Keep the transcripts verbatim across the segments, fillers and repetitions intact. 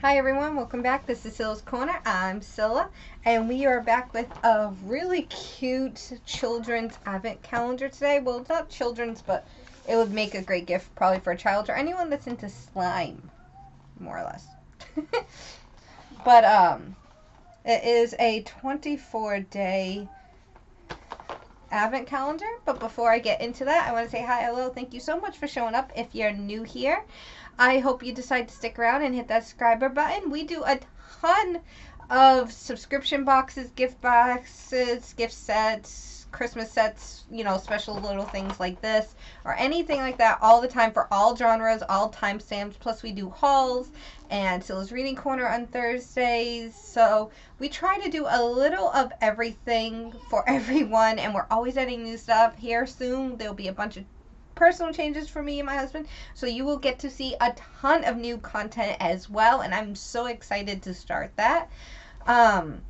Hi everyone, welcome back. This is Cilla's Corner. I'm Cilla, and we are back with a really cute children's advent calendar today. Well, it's not children's, but it would make a great gift probably for a child or anyone that's into slime, more or less. But um, it is a twenty-four day advent calendar. But before I get into that, I want to say hi, hello, thank you so much for showing up. If you're new here, I hope you decide to stick around and hit that subscriber button. We do a ton of subscription boxes, gift boxes, gift sets, Christmas sets, you know, special little things like this or anything like that all the time for all genres, all time stamps. Plus we do hauls and Cilla's Reading Corner on Thursdays. So we try to do a little of everything for everyone, and we're always adding new stuff. Here soon there'll be a bunch of personal changes for me and my husband, so you will get to see a ton of new content as well, and I'm so excited to start that. Um,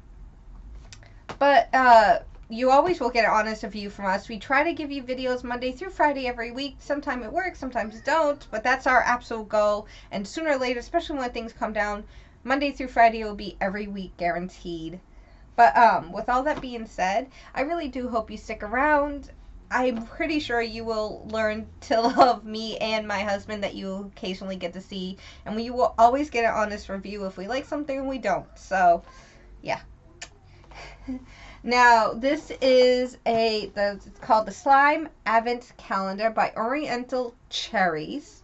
but uh, you always will get an honest view from us. We try to give you videos Monday through Friday every week. Sometimes it works, sometimes it don't, but that's our absolute goal. And sooner or later, especially when things come down, Monday through Friday will be every week guaranteed. But um, with all that being said, I really do hope you stick around. I'm pretty sure you will learn to love me and my husband that you occasionally get to see. And we will always get an honest review if we like something and we don't. So, yeah. Now, this is a, the, it's called the Slime Advent Calendar by Oriental Cherries.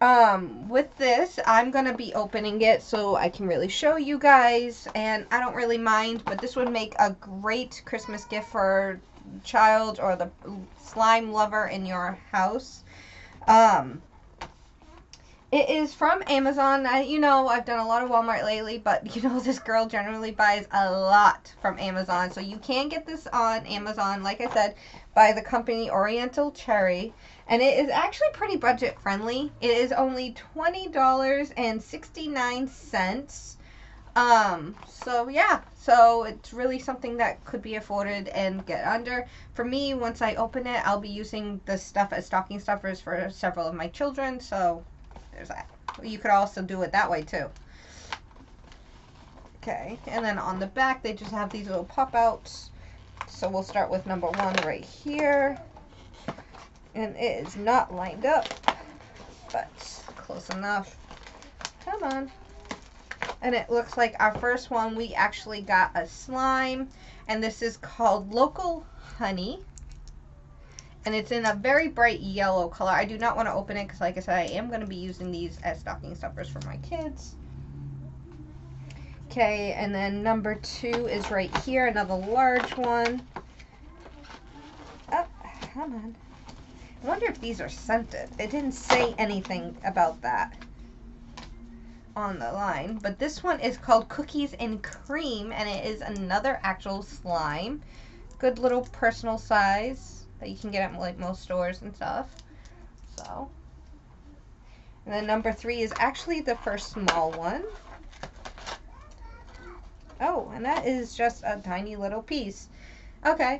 Um, with this, I'm going to be opening it so I can really show you guys. And I don't really mind, but this would make a great Christmas gift for child or the slime lover in your house. Um, it is from Amazon. I, you know, I've done a lot of Walmart lately, but you know, this girl generally buys a lot from Amazon. So you can get this on Amazon, like I said, by the company Oriental Cherry. And it is actually pretty budget friendly. It is only twenty dollars and sixty-nine cents. Um, so yeah, so it's really something that could be afforded and get under. For me, once I open it, I'll be using this stuff as stocking stuffers for several of my children, so there's that. You could also do it that way too. Okay, and then on the back, they just have these little pop-outs. So we'll start with number one right here. And it is not lined up, but close enough. Come on. And it looks like our first one, we actually got a slime, and this is called Local Honey, and it's in a very bright yellow color. I do not want to open it because, like I said, I am going to be using these as stocking stuffers for my kids. Okay, and then number two is right here, another large one. Oh, come on. I wonder if these are scented. It didn't say anything about that on the line, but this one is called Cookies and Cream, and it is another actual slime. Good little personal size that you can get at like most stores and stuff. So, and then number three is actually the first small one. Oh, and that is just a tiny little piece. Okay.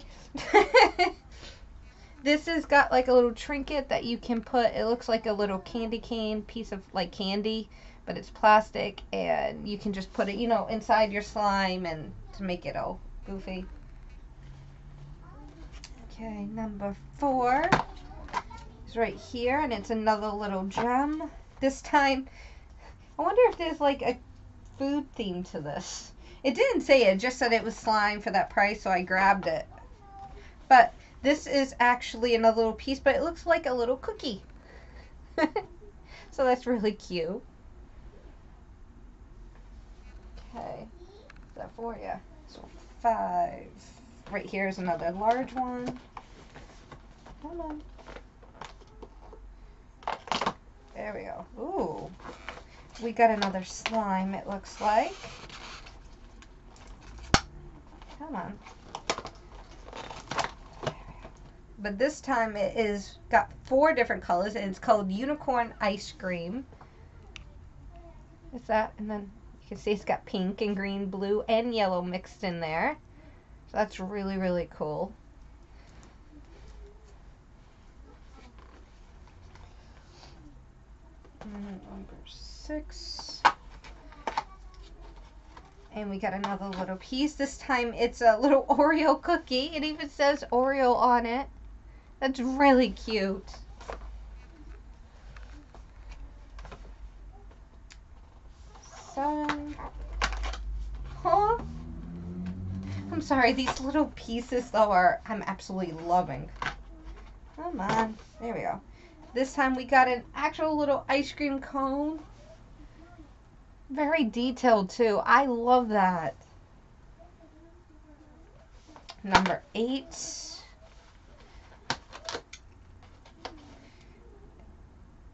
This has got like a little trinket that you can put, it looks like a little candy cane, piece of like candy, but it's plastic, and you can just put it, you know, inside your slime and to make it all goofy. Okay, number four is right here, and it's another little gem. This time, I wonder if there's like a food theme to this. It didn't say it, just said it was slime for that price, so I grabbed it. But this is actually another little piece, but it looks like a little cookie. So that's really cute. Okay, is that four? Yeah. So five. Right here is another large one. Hold on. There we go. Ooh. We got another slime, it looks like. Come on. But this time it is got four different colors, and it's called Unicorn Ice Cream. Is that, and then you can see it's got pink and green, blue, and yellow mixed in there. So that's really, really cool. And number six. And we got another little piece. This time it's a little Oreo cookie. It even says Oreo on it. That's really cute. So, huh? I'm sorry, these little pieces though are, I'm absolutely loving. Come on. There we go. This time we got an actual little ice cream cone. Very detailed too. I love that. Number eight.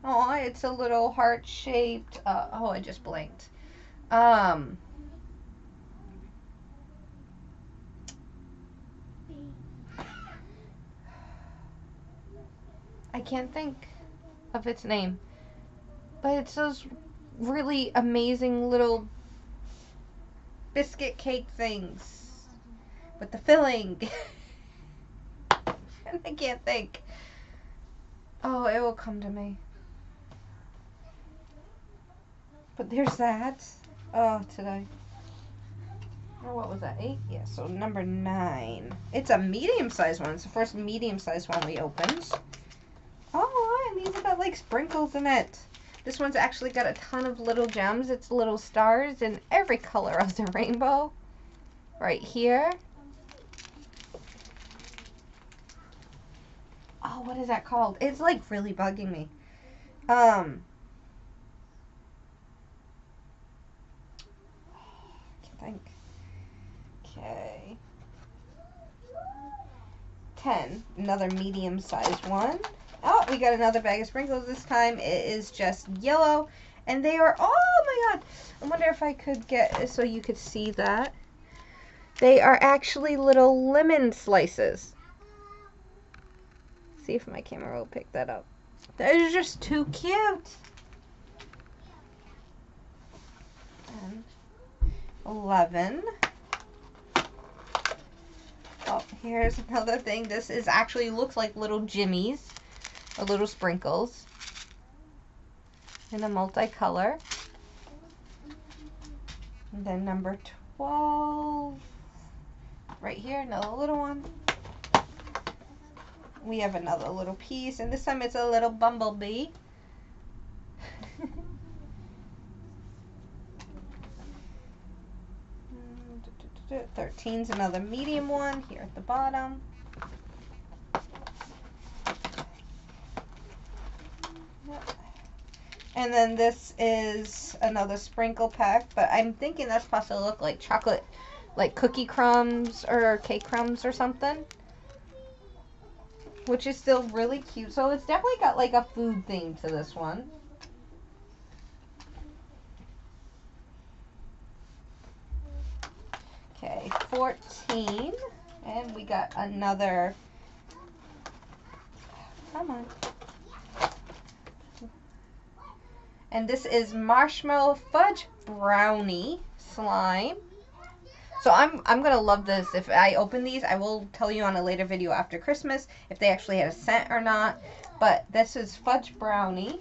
Oh, it's a little heart shaped. Uh, oh, I just blinked. Um. I can't think of its name, but it's those really amazing little biscuit cake things with the filling. And I can't think. Oh, it will come to me. But there's that. Oh, today. Oh, what was that? Eight? Yeah, so number nine. It's a medium-sized one. It's the first medium-sized one we opened. Oh, and even got like sprinkles in it. This one's actually got a ton of little gems. It's little stars in every color of the rainbow. Right here. Oh, what is that called? It's like really bugging me. Um. I can't think. Okay. Ten. Another medium-sized one. Oh, we got another bag of sprinkles this time. It is just yellow. And they are, oh my god. I wonder if I could get, so you could see that. They are actually little lemon slices. See if my camera will pick that up. That is just too cute. And eleven. Oh, here's another thing. This is actually looks like little jimmies. Or little sprinkles in a multicolor. And then number twelve, right here, another little one. We have another little piece, and this time it's a little bumblebee. thirteen's another medium one here at the bottom. And then this is another sprinkle pack, but I'm thinking that's supposed to look like chocolate, like cookie crumbs or cake crumbs or something, which is still really cute. So it's definitely got like a food theme to this one. Okay, fourteen, and we got another, come on. And this is marshmallow fudge brownie slime. So I'm I'm gonna love this. If I open these, I will tell you on a later video after Christmas if they actually had a scent or not. But this is fudge brownie.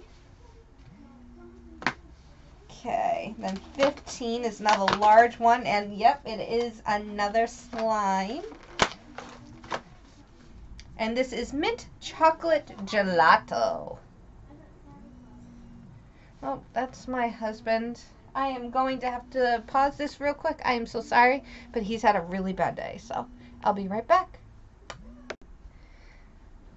Okay, then fifteen is another large one, and yep, it is another slime. And this is mint chocolate gelato. Oh, that's my husband. I am going to have to pause this real quick. I am so sorry, but he's had a really bad day, so I'll be right back.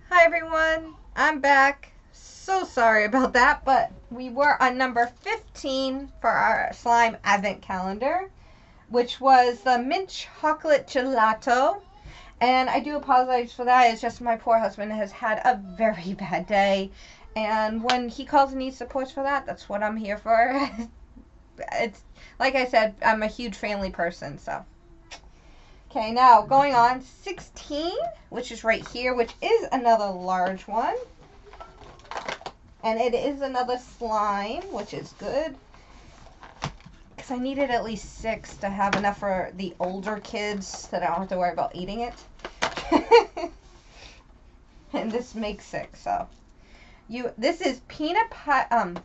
Hi, everyone. I'm back. So sorry about that, but we were on number fifteen for our slime advent calendar, which was the mint chocolate gelato. And I do apologize for that. It's just my poor husband has had a very bad day. And when he calls and needs support for that, that's what I'm here for. It's like I said, I'm a huge family person, so. Okay, now going on, sixteen, which is right here, which is another large one. And it is another slime, which is good. Because I needed at least six to have enough for the older kids that I don't have to worry about eating it. And this makes six, so. You, this is peanut pie, um,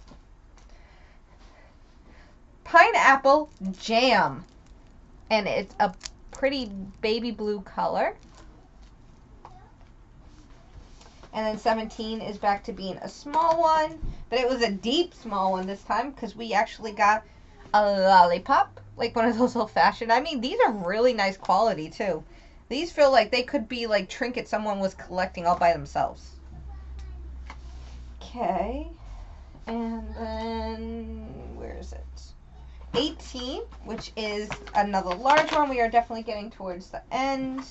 pineapple jam. and it's a pretty baby blue color. And then seventeen is back to being a small one, but it was a deep small one this time because we actually got a lollipop, like one of those old-fashioned. I mean, these are really nice quality too. These feel like they could be like trinkets someone was collecting all by themselves. Okay, and then where is it? eighteen, which is another large one. We are definitely getting towards the end.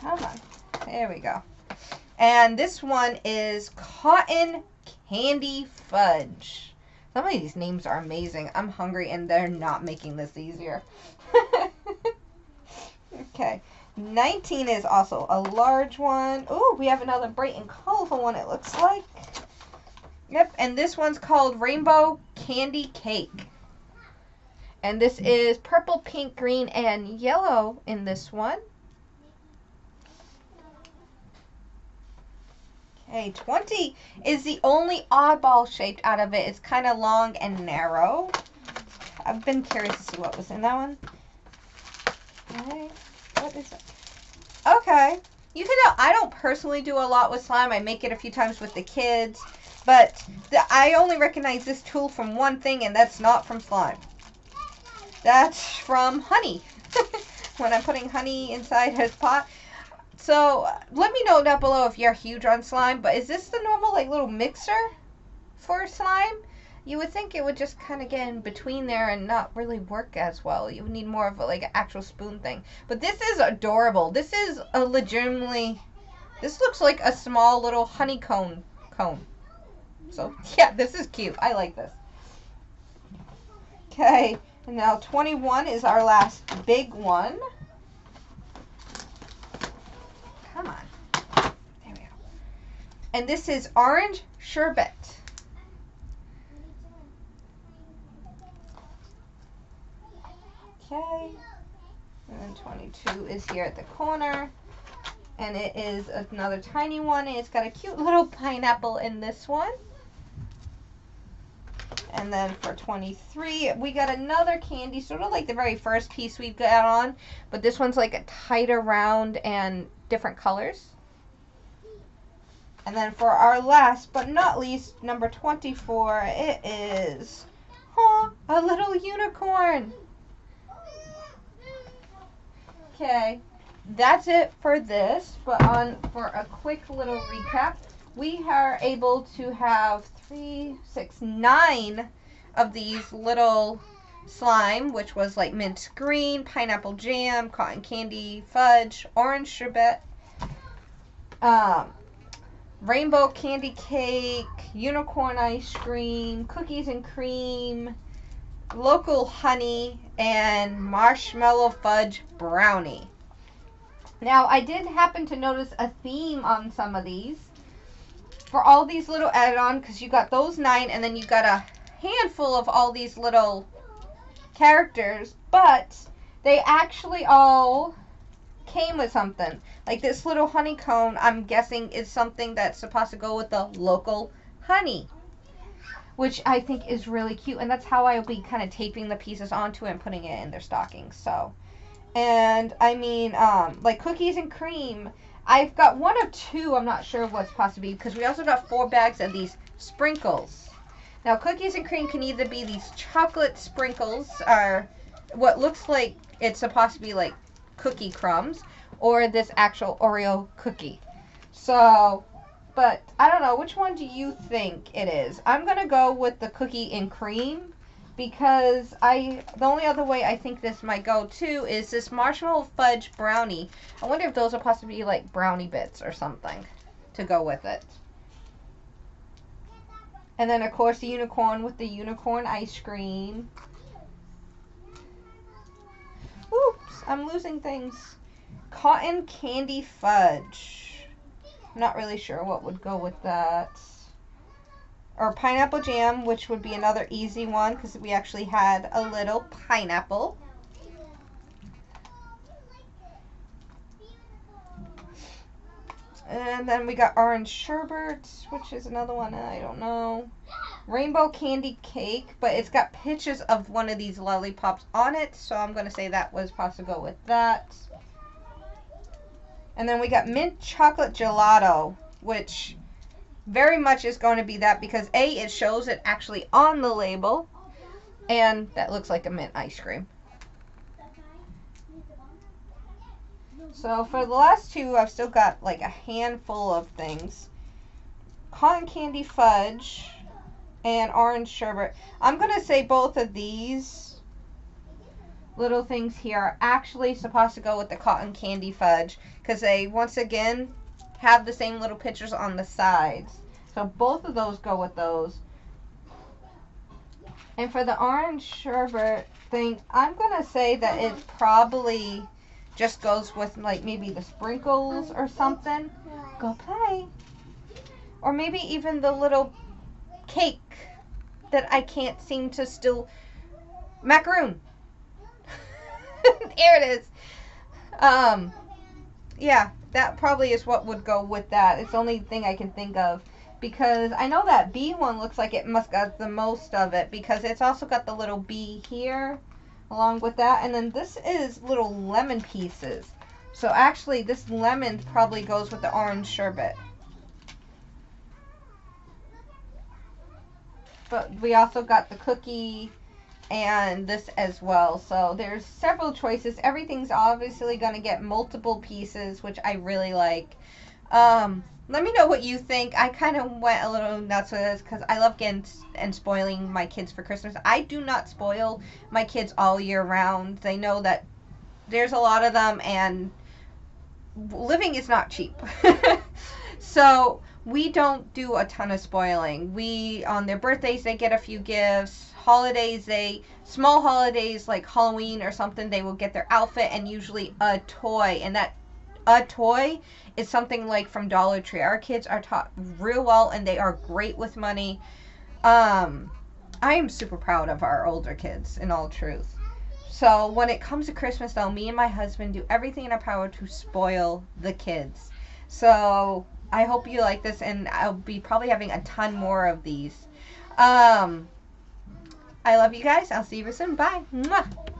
Come on. There we go. And this one is Cotton Candy Fudge. Some of these names are amazing. I'm hungry and they're not making this easier. Okay. nineteen is also a large one. Ooh, we have another bright and colorful one, it looks like. Yep, and this one's called Rainbow Candy Cake. And this is purple, pink, green, and yellow in this one. Okay, twenty is the only oddball shaped out of it. It's kind of long and narrow. I've been curious to see what was in that one. Okay, what is it? Okay, you can know I don't personally do a lot with slime. I make it a few times with the kids, but the, I only recognize this tool from one thing, and that's not from slime. That's from honey. When I'm putting honey inside his pot. So, let me know down below if you're huge on slime, but is this the normal, like, little mixer for slime? You would think it would just kind of get in between there and not really work as well. You would need more of, a, like, an actual spoon thing. But this is adorable. This is a legitimately, this looks like a small little honeycomb cone. So, yeah, this is cute. I like this. Okay, and now twenty-one is our last big one. Come on. There we go. And this is Orange Sherbet. Okay. And then twenty-two is here at the corner. And it is another tiny one. And it's got a cute little pineapple in this one. And then for twenty-three, we got another candy, sort of like the very first piece we've got on. But this one's like a tighter round and different colors. And then for our last, but not least, number twenty-four, it is huh, a little unicorn. Okay, that's it for this. But on for a quick little recap, we are able to have three, six, nine of these little slime, which was like mint green, pineapple jam, cotton candy fudge, orange sherbet, um, rainbow candy cake, unicorn ice cream, cookies and cream, local honey, and marshmallow fudge brownie. Now, I did happen to notice a theme on some of these. For all these little add-on, because you got those nine, and then you got a handful of all these little characters, but they actually all came with something. Like this little honey cone, I'm guessing, is something that's supposed to go with the local honey, which I think is really cute, and that's how I'll be kind of taping the pieces onto it and putting it in their stockings. So, and I mean, um, like cookies and cream. I've got one of two, I'm not sure what's possible, because we also got four bags of these sprinkles. Now, cookies and cream can either be these chocolate sprinkles, or what looks like it's supposed to be like cookie crumbs, or this actual Oreo cookie. So, but I don't know, which one do you think it is? I'm going to go with the cookie and cream, because I, the only other way I think this might go too is this marshmallow fudge brownie. I wonder if those are possibly like brownie bits or something to go with it. And then of course the unicorn with the unicorn ice cream. Oops, I'm losing things. Cotton candy fudge. I'm not really sure what would go with that. Or pineapple jam, which would be another easy one because we actually had a little pineapple. And then we got orange sherbet, which is another one I don't know. Rainbow candy cake, but it's got pictures of one of these lollipops on it, so I'm going to say that was possible with that. And then we got mint chocolate gelato, which very much is going to be that because A, it shows it actually on the label, and that looks like a mint ice cream. So for the last two, I've still got like a handful of things. Cotton candy fudge and orange sherbet. I'm going to say both of these little things here are actually supposed to go with the cotton candy fudge because they, once again, have the same little pictures on the sides. So both of those go with those. And for the orange sherbet thing, I'm going to say that it's probably just goes with like maybe the sprinkles or something. Go play. Or maybe even the little cake that I can't seem to still macaroon. There it is. Um yeah, that probably is what would go with that. It's the only thing I can think of because I know that bee one looks like it must got the most of it because it's also got the little bee here along with that. And then this is little lemon pieces. So actually this lemon probably goes with the orange sherbet. But we also got the cookie and this as well. So there's several choices. Everything's obviously going to get multiple pieces, which I really like. Um, let me know what you think. I kind of went a little nuts with this because I love getting and spoiling my kids for Christmas. I do not spoil my kids all year round. They know that there's a lot of them and living is not cheap. So we don't do a ton of spoiling. We, on their birthdays, they get a few gifts. Holidays, they, small holidays like Halloween or something, they will get their outfit and usually a toy. And that a toy is something like from Dollar Tree. Our kids are taught real well and they are great with money. Um, I am super proud of our older kids in all truth. So when it comes to Christmas though, me and my husband do everything in our power to spoil the kids. So I hope you like this and I'll be probably having a ton more of these. Um, I love you guys. I'll see you soon. Bye. Mwah.